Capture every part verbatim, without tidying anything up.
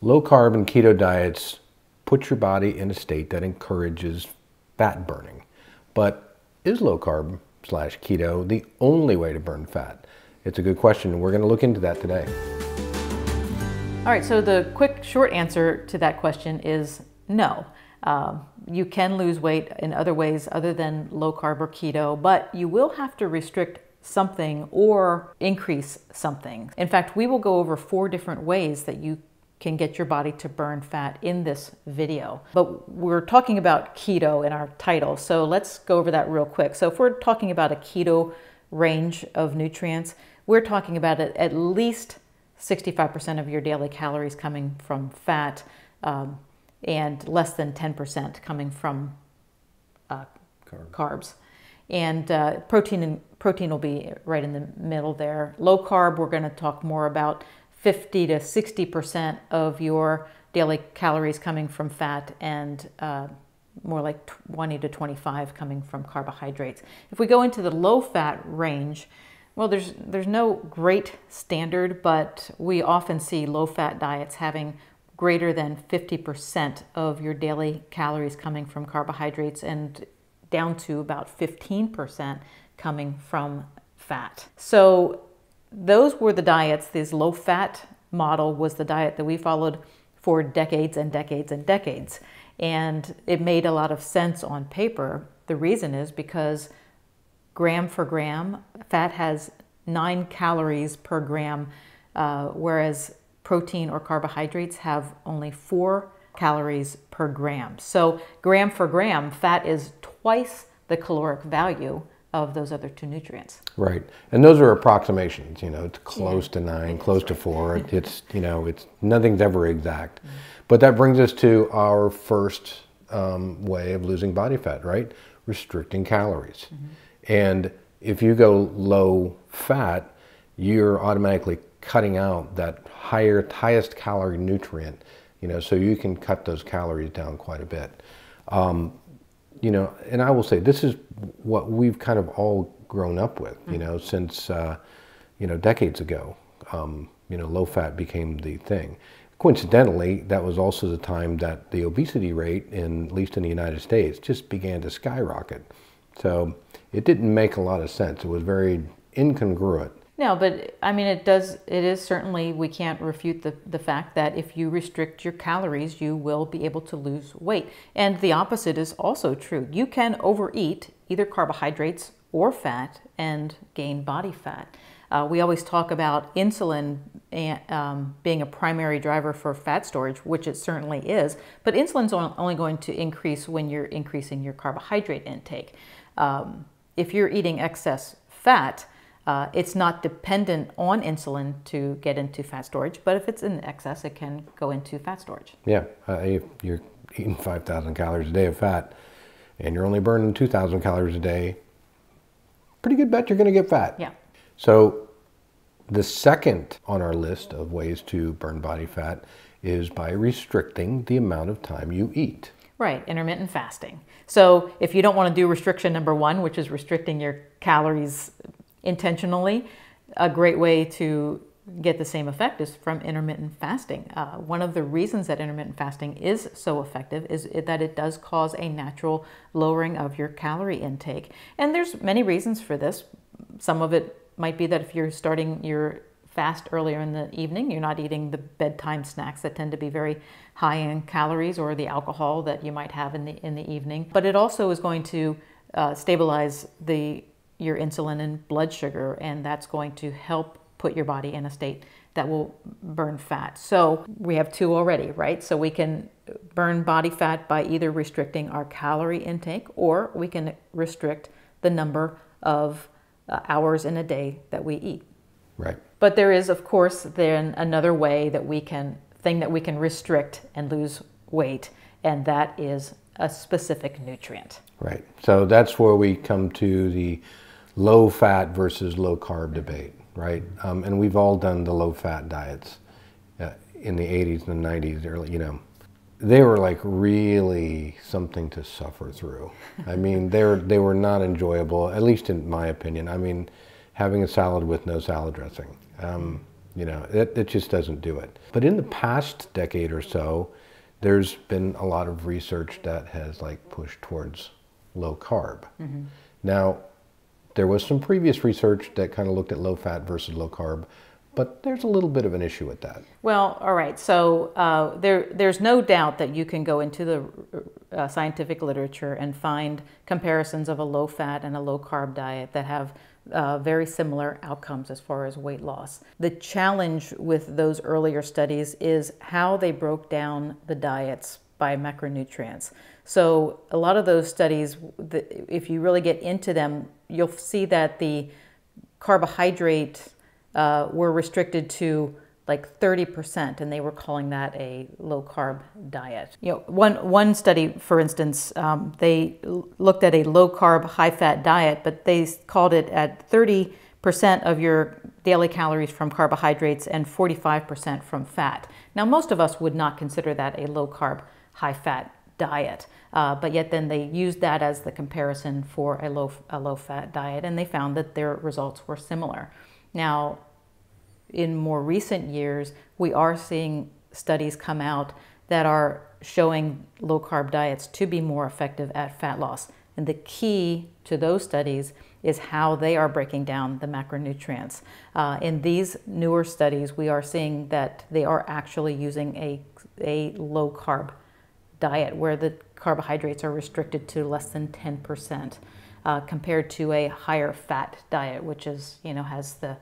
Low carb and keto diets put your body in a state that encourages fat burning. But is low carb slash keto the only way to burn fat? It's a good question, and we're going to look into that today. All right, so the quick short answer to that question is no. Uh, you can lose weight in other ways other than low carb or keto, but you will have to restrict something or increase something. In fact, we will go over four different ways that you can get your body to burn fat in this video. But we're talking about keto in our title, so let's go over that real quick. So if we're talking about a keto range of nutrients, we're talking about at least sixty-five percent of your daily calories coming from fat um, and less than ten percent coming from uh, Carb. carbs. And uh, protein and protein will be right in the middle there. Low carb, we're gonna talk more about fifty to sixty percent of your daily calories coming from fat and uh, more like twenty to twenty-five coming from carbohydrates. If we go into the low fat range, well, there's, there's no great standard, but we often see low fat diets having greater than fifty percent of your daily calories coming from carbohydrates and down to about fifteen percent coming from fat. So those were the diets. This low fat model was the diet that we followed for decades and decades and decades. And it made a lot of sense on paper. The reason is because gram for gram, fat has nine calories per gram, uh, whereas protein or carbohydrates have only four calories per gram. So gram for gram, fat is twice the caloric value of those other two nutrients. Right, and those are approximations, you know, it's close yeah. to nine, close right. to four, it's, you know, it's, nothing's ever exact. Mm-hmm. But that brings us to our first um, way of losing body fat, right? Restricting calories. Mm-hmm. And if you go low fat, you're automatically cutting out that higher, highest calorie nutrient, you know, so you can cut those calories down quite a bit. Um, You know, and I will say this is what we've kind of all grown up with, you know, since, uh, you know, decades ago, um, you know, low fat became the thing. Coincidentally, that was also the time that the obesity rate, in, at least in the United States, just began to skyrocket. So it didn't make a lot of sense. It was very incongruent. No, but I mean, it does, it is certainly, we can't refute the, the fact that if you restrict your calories, you will be able to lose weight. And the opposite is also true. You can overeat either carbohydrates or fat and gain body fat. Uh, we always talk about insulin and, um, being a primary driver for fat storage, which it certainly is, but insulin's only going to increase when you're increasing your carbohydrate intake. Um, if you're eating excess fat, Uh, it's not dependent on insulin to get into fat storage, but if it's in excess, it can go into fat storage. Yeah, uh, if you're eating five thousand calories a day of fat and you're only burning two thousand calories a day, pretty good bet you're going to get fat. Yeah. So the second on our list of ways to burn body fat is by restricting the amount of time you eat. Right, intermittent fasting. So if you don't want to do restriction number one, which is restricting your calories intentionally, a great way to get the same effect is from intermittent fasting. Uh, one of the reasons that intermittent fasting is so effective is that it does cause a natural lowering of your calorie intake. And there's many reasons for this. Some of it might be that if you're starting your fast earlier in the evening, you're not eating the bedtime snacks that tend to be very high in calories or the alcohol that you might have in the, in the evening. But it also is going to uh, stabilize the your insulin and blood sugar, and that's going to help put your body in a state that will burn fat. So we have two already, right? So we can burn body fat by either restricting our calorie intake, or we can restrict the number of uh, hours in a day that we eat. Right. But there is, of course, then another way that we can, thing that we can restrict and lose weight, and that is a specific nutrient. Right. So that's where we come to the low fat versus low carb debate, right? Um, and we've all done the low fat diets uh, in the eighties and the nineties, early, you know. They were like really something to suffer through. I mean, they were, they were not enjoyable, at least in my opinion. I mean, having a salad with no salad dressing, um, You know, it, it just doesn't do it. But in the past decade or so, there's been a lot of research that has like pushed towards low carb. Mm-hmm. Now, there was some previous research that kind of looked at low fat versus low carb, but there's a little bit of an issue with that. Well, all right. So uh, there, there's no doubt that you can go into the uh, scientific literature and find comparisons of a low fat and a low carb diet that have Uh, very similar outcomes as far as weight loss. The challenge with those earlier studies is how they broke down the diets by macronutrients. So a lot of those studies, the, if you really get into them, you'll see that the carbohydrates uh, were restricted to like thirty percent, and they were calling that a low carb diet. You know, one, one study, for instance, um, they looked at a low carb, high fat diet, but they called it at thirty percent of your daily calories from carbohydrates and forty-five percent from fat. Now, most of us would not consider that a low carb, high fat diet, uh, but yet then they used that as the comparison for a low, a low fat diet, and they found that their results were similar. Now, in more recent years, we are seeing studies come out that are showing low-carb diets to be more effective at fat loss. And the key to those studies is how they are breaking down the macronutrients. Uh, in these newer studies, we are seeing that they are actually using a, a low-carb diet where the carbohydrates are restricted to less than ten percent uh, compared to a higher fat diet, which is, you know, has the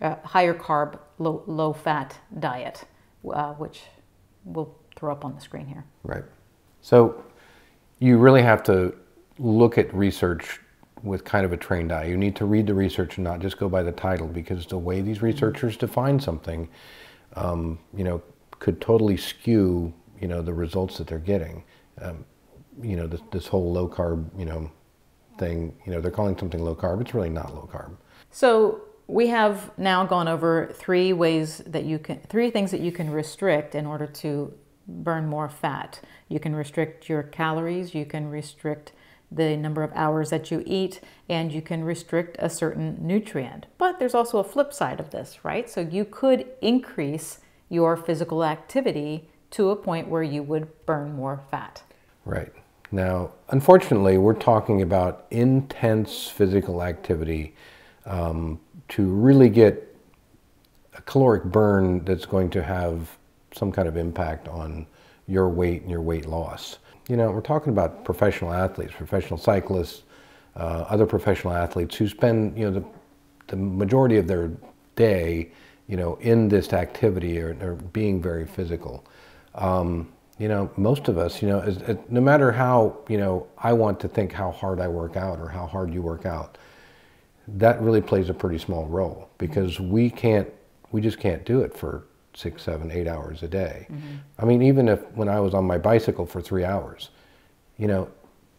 Uh, higher carb, low, low fat diet, uh, which we'll throw up on the screen here. Right. So you really have to look at research with kind of a trained eye. You need to read the research and not just go by the title, because the way these researchers define something, um, you know, could totally skew, you know, the results that they're getting. Um, you know, this, this whole low carb, you know, thing, you know, they're calling something low carb. It's really not low carb. So we have now gone over three ways that you can, three things that you can restrict in order to burn more fat. You can restrict your calories, you can restrict the number of hours that you eat, and you can restrict a certain nutrient. But there's also a flip side of this, right? So you could increase your physical activity to a point where you would burn more fat. Right. Now, unfortunately, we're talking about intense physical activity. Um, to really get a caloric burn that's going to have some kind of impact on your weight and your weight loss. You know, we're talking about professional athletes, professional cyclists, uh, other professional athletes who spend, you know, the, the majority of their day, you know, in this activity or, or being very physical. Um, you know, most of us, you know, as, as, no matter how, you know, I want to think how hard I work out or how hard you work out, that really plays a pretty small role, because we can't, we just can't do it for six, seven, eight hours a day. Mm-hmm. I mean, even if when I was on my bicycle for three hours, you know,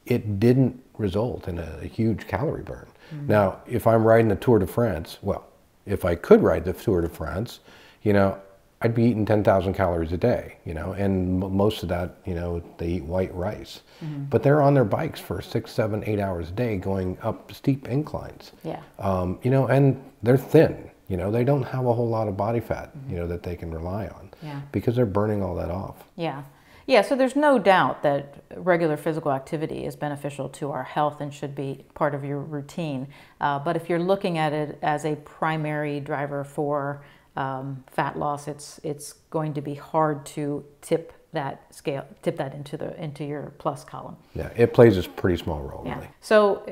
it didn't result in a, a huge calorie burn. Mm-hmm. Now, if I'm riding the Tour de France, well, if I could ride the Tour de France, you know, I'd be eating ten thousand calories a day, you know, and most of that, you know, they eat white rice. Mm-hmm. But they're on their bikes for six, seven, eight hours a day going up steep inclines. Yeah. Um, you know, and they're thin, you know, they don't have a whole lot of body fat, mm-hmm. you know, that they can rely on. Yeah. Because they're burning all that off. Yeah. Yeah, so there's no doubt that regular physical activity is beneficial to our health and should be part of your routine. Uh, but if you're looking at it as a primary driver for Um, fat loss, it's it's going to be hard to tip that scale, tip that into the into your plus column. Yeah, it plays a pretty small role. Yeah. Really. So, uh,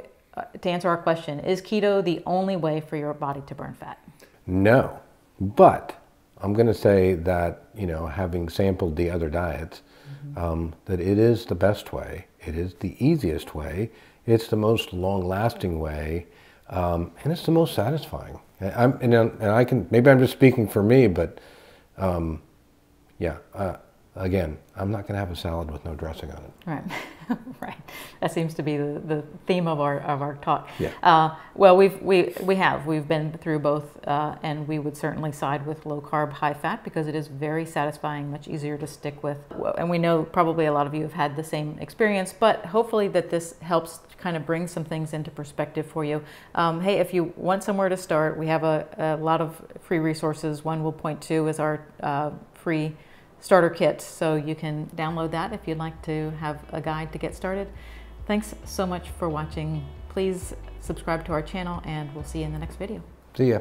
to answer our question, is keto the only way for your body to burn fat? No, but I'm going to say that, you know, having sampled the other diets, mm-hmm. um, that it is the best way. It is the easiest way. It's the most long-lasting way, um, and it's the most satisfying. I'm, and, and I can, maybe I'm just speaking for me, but um, yeah, uh, Again, I'm not going to have a salad with no dressing on it. Right, right. That seems to be the, the theme of our of our talk. Yeah. Uh, well, we've we we have we've been through both, uh, and we would certainly side with low carb, high fat because it is very satisfying, much easier to stick with. And we know probably a lot of you have had the same experience, but hopefully that this helps kind of bring some things into perspective for you. Um, hey, if you want somewhere to start, we have a, a lot of free resources. One we'll point to is our uh, free starter kit, so you can download that if you'd like to have a guide to get started. Thanks so much for watching. Please subscribe to our channel and we'll see you in the next video. See ya.